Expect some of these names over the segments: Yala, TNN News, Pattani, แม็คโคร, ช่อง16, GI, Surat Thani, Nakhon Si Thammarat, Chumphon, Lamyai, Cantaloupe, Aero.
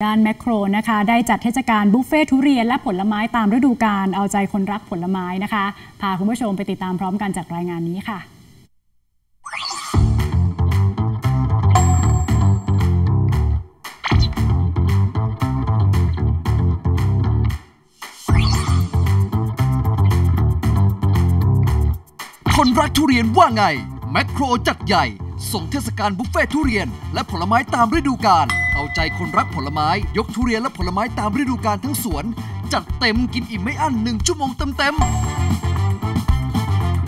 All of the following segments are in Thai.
ด้านแมคโครนะคะได้จัดเทศกาลบุฟเฟ่ทุเรียนและผลไม้ตามฤดูกาลเอาใจคนรักผลไม้นะคะพาคุณผู้ชมไปติดตามพร้อมกันจากรายงานนี้ค่ะคนรักทุเรียนว่าไงแมคโครจัดใหญ่ส่งเทศกาลบุฟเฟ่ทุเรียนและผลไม้ตามฤดูกาลเอาใจคนรักผลไม้ยกทุเรียนและผลไม้ตามฤดูกาลทั้งสวนจัดเต็มกินอิ่มไม่อั้น1ชั่วโมงเต็ม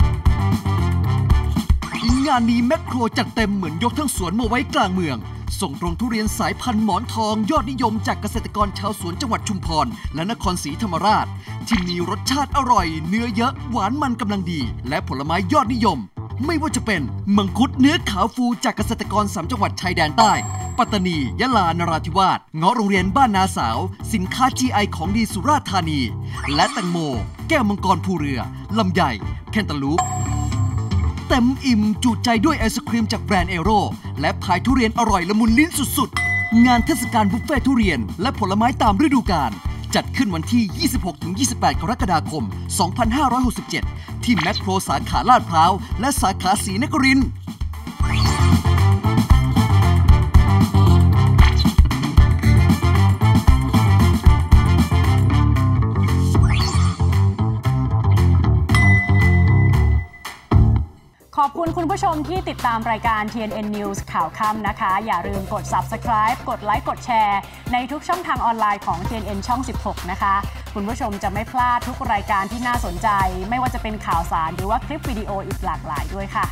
ๆงานนี้แมคโครจัดเต็มเหมือนยกทั้งสวนมาไว้กลางเมืองส่งตรงทุเรียนสายพันธุ์หมอนทองยอดนิยมจากเกษตรกรชาวสวนจังหวัดชุมพรและนครศรีธรรมราชที่มีรสชาติอร่อยเนื้อเยอะหวานมันกำลังดีและผลไม้ยอดนิยมไม่ว่าจะเป็นมังคุดเนื้อขาวฟูจากเกษตรกร3จังหวัดชายแดนใต้ปัตตานียะลานราธิวาสเงาะโรงเรียนบ้านนาสาวสินค้า GI ของดีสุราษฎร์ธานีและแตงโมแก้วมังกรภูเรือลำไยแคนตาลูปเต็มอิ่มจุใจด้วยไอศครีมจากแบรนด์เอโร่และพายทุเรียนอร่อยละมุนลิ้นสุดๆงานเทศกาลบุฟเฟ่ทุเรียนและผลไม้ตามฤดูกาลจัดขึ้นวันที่ 26-28 กรกฎาคม 2567 ที่แมคโครสาขาลาดพร้าวและสาขาศรีนครินทร์ขอบคุณคุณผู้ชมที่ติดตามรายการ TNN News ข่าวค่ำนะคะอย่าลืมกด Subscribe กดไลค์กดแชร์ในทุกช่องทางออนไลน์ของ TNN ช่อง 16 นะคะคุณผู้ชมจะไม่พลาดทุกรายการที่น่าสนใจไม่ว่าจะเป็นข่าวสารหรือว่าคลิปวิดีโออีกหลากหลายด้วยค่ะ